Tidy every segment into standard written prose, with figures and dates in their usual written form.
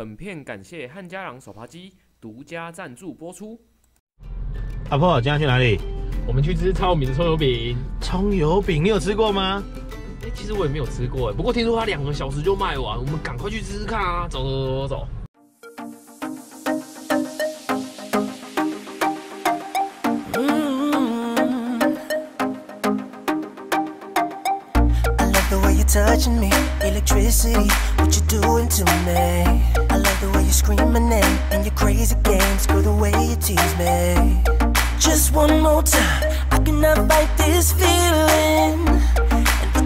本片感谢汉家朗手扒鸡独家赞助播出。阿婆，今天去哪里？我们去吃超有名的葱油饼。葱油饼，你有吃过吗？ 其实我也没有吃过，不过听说它2个小时就卖完，我们赶快去吃吃看啊！走走走走走。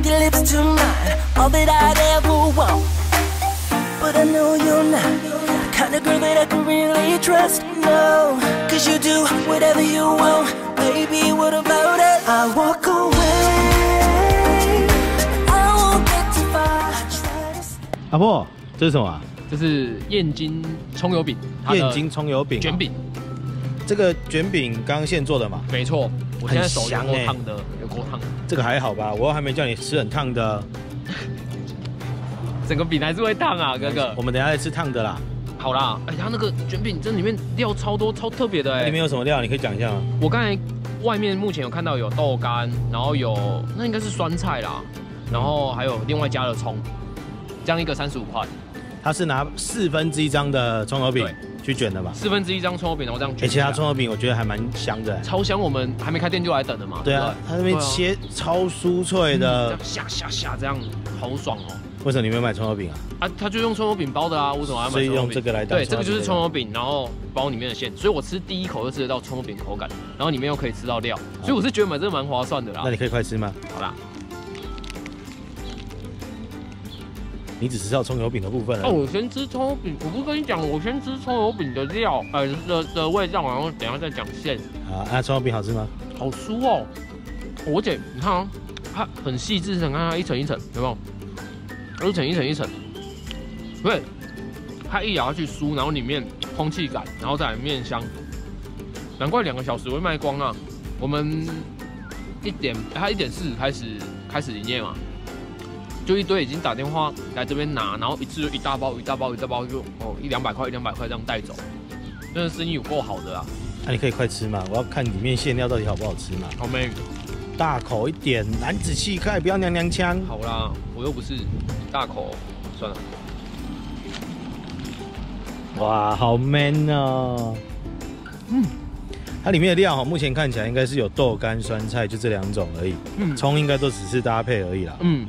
Your lips to mine, all that I'd ever want. But I know you're not the kind of girl that I can really trust. No, cause you do whatever you want. Baby, what about it? I walk away, I won't get too far. I try to stay. 阿婆，这是什么啊？这是燕京葱油饼，燕京葱油饼卷饼。这个卷饼刚现做的嘛？没错。 我现在手有够烫的，有够烫的。这个还好吧？我还没叫你吃很烫的。整个饼还是会烫啊，哥哥。我们等一下再吃烫的啦。好啦，哎，它那个卷饼这里面料超多，超特别的哎。里面有什么料？你可以讲一下吗？我刚才外面目前有看到有豆干，然后有那应该是酸菜啦，然后还有另外加了葱，这样一个35块。它是拿1/4张的葱油饼。 去卷的吧，1/4张葱油饼，然后这样卷。而且它葱油饼我觉得还蛮香的，超香。我们还没开店就来等的嘛。对啊，它那边切超酥脆的，下下下这样，好爽哦。为什么你没有买葱油饼啊？啊，他就用葱油饼包的啊，我怎么还买葱油饼？所以用这个来当。对，这个就是葱油饼，然后包里面的馅，所以我吃第一口就吃得到葱油饼口感，然后里面又可以吃到料，所以我是觉得买这个蛮划算的啦。那你可以快吃吗？好啦。 你只吃到葱油饼的部分了。哦，我先吃葱油饼，我不跟你讲，我先吃葱油饼的料，的味道，然后等一下再讲馅。啊，那葱油饼好吃吗？好酥哦！我姐，你看啊，它很细致，你看它一层一层，有没有？一层一层一层。对，它一咬下去酥，然后里面空气感，然后再来面香。难怪2个小时会卖光啊！我们1点40开始营业嘛。 就一堆已经打电话来这边拿，然后一次就一大包就哦100-200块这样带走，真的生意有够好的啊！那、啊、你可以快吃嘛，我要看里面馅料到底好不好吃嘛。好妹，大口一点，男子气概，不要娘娘腔。好啦，我又不是大口，算了。哇，好 man 哦！嗯，它里面的料哈，目前看起来应该是有豆干、酸菜，就这2种而已。嗯，葱应该都只是搭配而已啦。嗯。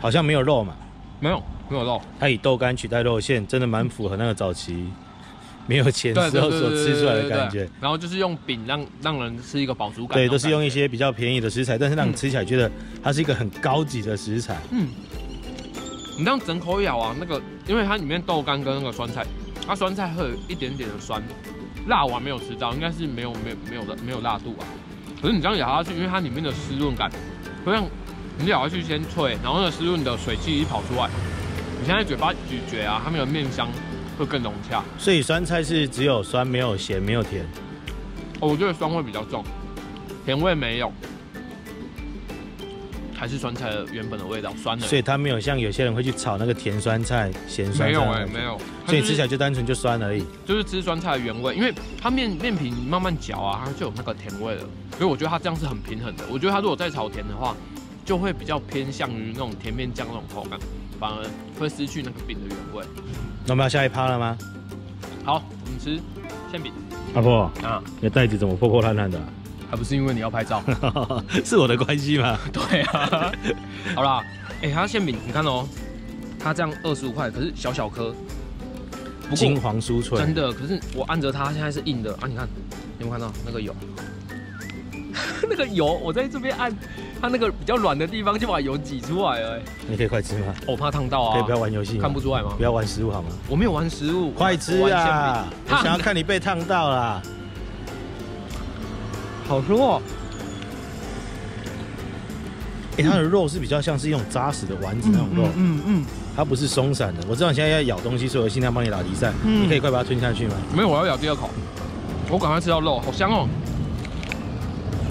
好像没有肉嘛，没有肉。它以豆干取代肉馅，真的蛮符合那个早期没有钱时候所吃出来的感觉。然后就是用饼让人吃一个饱足感。对，都是用一些比较便宜的食材，但是让你吃起来觉得它是一个很高级的食材。嗯，你这样整口咬啊，那个因为它里面豆干跟那个酸菜，它酸菜会有一点点的酸，辣我还没有吃到，应该是没有辣度啊。可是你这样咬下去，因为它里面的湿润感，会让。 你咬下去先脆，然后那湿润的水汽一跑出来，你现在嘴巴咀嚼啊，它们的面香会更融洽。所以酸菜是只有酸，没有咸，没有甜。哦，我觉得酸味比较重，甜味没有，还是酸菜的原本的味道，酸的。所以它没有像有些人会去炒那个甜酸菜、咸酸菜。没有哎、欸，没有。所以吃起来就单纯就酸而已。就是吃酸菜的原味，因为它面皮慢慢嚼啊，它就有那个甜味了。所以我觉得它这样是很平衡的。我觉得它如果再炒甜的话。 就会比较偏向于那种甜面酱那种口感，反而会失去那个饼的原味。那我们要下一趴了吗？好，我们吃馅饼。阿婆啊，你的袋子怎么破破烂烂的、啊？还不是因为你要拍照，是我的关系吗？对啊。好啦，哎、欸，它馅饼你看哦，它这样25块，可是小小颗，金黄酥脆，真的。可是我按着它现在是硬的啊，你看，你有没有看到那个油？那个油，我在这边按。 它那个比较软的地方就把油挤出来了、欸。你可以快吃吗？我怕烫到啊！可以不要玩游戏，看不出来吗？不要玩食物好吗？我没有玩食物，快吃啊！我想要看你被烫到啦。好吃哦！哎、欸，它的肉是比较像是用扎实的丸子那种肉，它不是松散的。我知道你现在要咬东西，所以我尽量帮你打离散。你可以快把它吞下去吗？没有，我要咬2口。我赶快吃到肉，好香哦！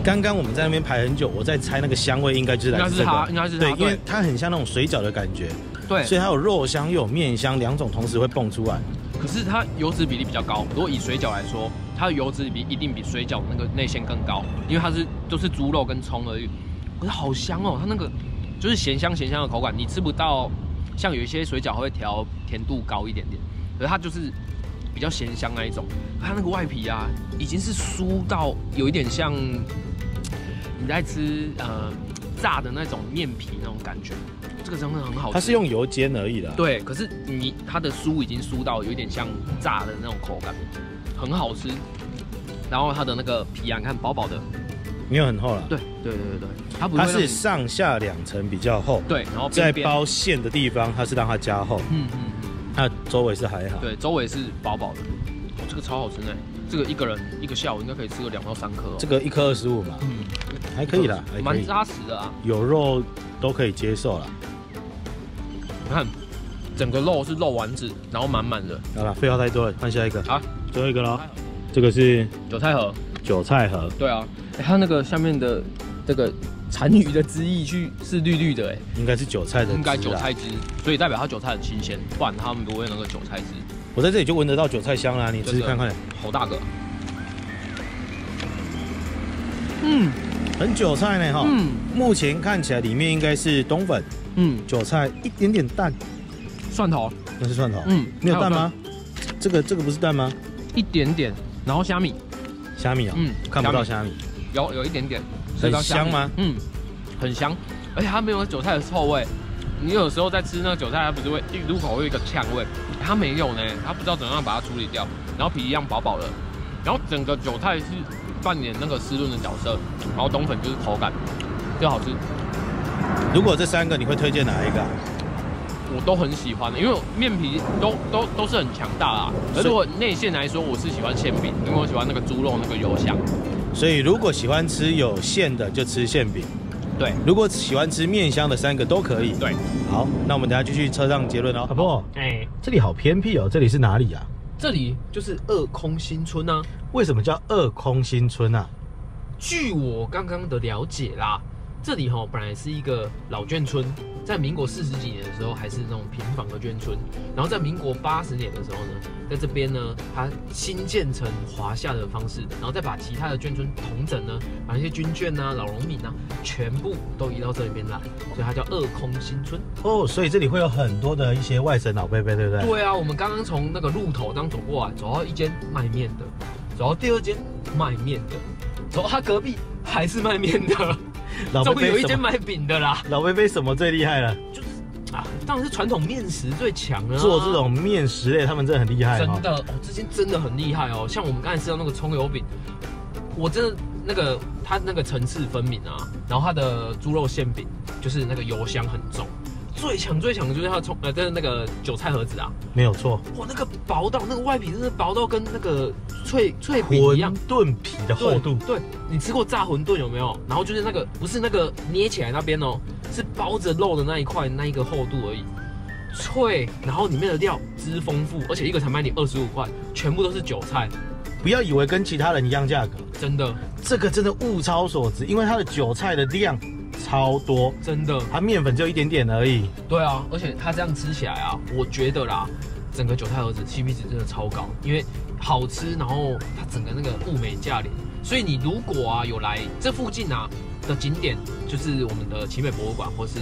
刚刚我们在那边排很久，我在猜那个香味应该就是来自这个，应该是对，因为它很像那种水饺的感觉，对，所以它有肉香又有面香，2种同时会蹦出来。可是它油脂比例比较高。如果以水饺来说，它的油脂比例一定比水饺那个内馅更高，因为它是就是猪肉跟葱而已。可是好香哦，它那个就是咸香的口感，你吃不到。像有一些水饺会调甜度高一点点，可是它就是比较咸香那一种。它那个外皮啊，已经是酥到有一点像你在吃炸的那种面皮那种感觉。 这个真的很好吃，它是用油煎而已的。对，可是它的酥已经酥到有点像炸的那种口感，很好吃。然后它的那个皮啊，你看薄薄的，没有很厚了。对，它是上下两层比较厚。对，然后在包馅的地方，它是让它加厚。它周围是还好。对，周围是薄薄的。哦，这个超好吃呢。这个一个人一个下午应该可以吃个2到3颗。这个1颗25嘛，还可以啦，蛮扎实的啊，有肉都可以接受啦。 你看，整个肉是肉丸子，然后满满的。好了，废话太多了，换下一个。好、啊，最后一个咯。这个是韭菜盒。对啊，它那个下面的这个残余的汁液是绿绿的，应该是韭菜的。应该韭菜汁，所以代表它韭菜很新鲜，不然他们不会那个韭菜汁。我在这里就闻得到韭菜香啦，你吃看看。好大个。嗯，很韭菜呢哈。嗯，目前看起来里面应该是冬粉。 嗯，韭菜一点点蛋，蒜头，那是蒜头。嗯，没有蛋吗？这个不是蛋吗？一点点，然后虾米啊，嗯，看不到虾米，有一点点，很香吗？嗯，很香，而且它没有韭菜的臭味。你有时候在吃那个韭菜，它不是会一入口会有一个呛味，它没有呢，它不知道怎么样把它处理掉。然后皮一样薄薄的，然后整个韭菜是扮演那个湿润的角色，然后冬粉就是口感，就好吃。 如果这3个你会推荐哪一个、啊？我都很喜欢的，因为面皮都是很强大啊。而如果内馅来说，我是喜欢馅饼，因为我喜欢那个猪肉那个油香。所以如果喜欢吃有馅的，就吃馅饼。对。如果喜欢吃面香的，3个都可以。对。好，那我们等下继续车上结论哦。阿婆，哎，这里好偏僻哦，这里是哪里啊？这里就是二空新村啊。为什么叫二空新村啊？据我刚刚的了解啦。 这里本来是一个老眷村，在民国40几年的时候还是那种平房的眷村，然后在民国80年的时候呢，在这边呢，它新建成华夏的方式，然后再把其他的眷村统整呢，把那些军眷啊、老农民啊，全部都移到这里边来，所以它叫二空新村。哦，所以这里会有很多的一些外省老伯伯，对不对？对啊，我们刚刚从那个路头刚走过来，走到一间卖面的，走到第二间卖面的，走到他隔壁还是卖面的。 终于有一间买饼的啦！老贝贝什么最厉害了？就是啊，当然是传统面食最强了。做这种面食类，他们真的很厉害。真的，哦，这间真的很厉害哦。像我们刚才吃到那个葱油饼，我真的它那个层次分明啊。然后它的猪肉馅饼，就是那个油香很重。最强的就是它的那个韭菜盒子啊，没有错。哇，那个薄到那个外皮真的薄到跟那个脆饼一样，馄饨皮的厚度。对，你吃过炸馄饨有没有？然后就是那个不是那个捏起来那边哦，是包着肉的那一块那一个厚度而已。脆，然后里面的料汁丰富，而且一个才卖你25块，全部都是韭菜。不要以为跟其他人一样价格，真的，这个真的物超所值，因为它的韭菜的量。 超多，真的，它面粉就一点点而已。对啊，而且它这样吃起来啊，我觉得啦，整个韭菜盒子 CP 值真的超高，因为好吃，然后它整个那个物美价廉。所以你如果啊有来这附近啊的景点，就是我们的奇美博物馆或是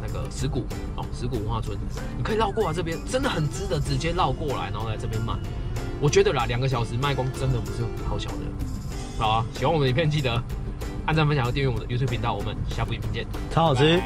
那个石鼓哦，石鼓文化村，你可以绕过来这边，真的很值得直接绕过来，然后来这边买。我觉得啦，2个小时卖光真的不是好小的。好啊，喜欢我们的影片记得。 按赞、分享和订阅我们的 YouTube 频道，我们下部影片见。超好吃。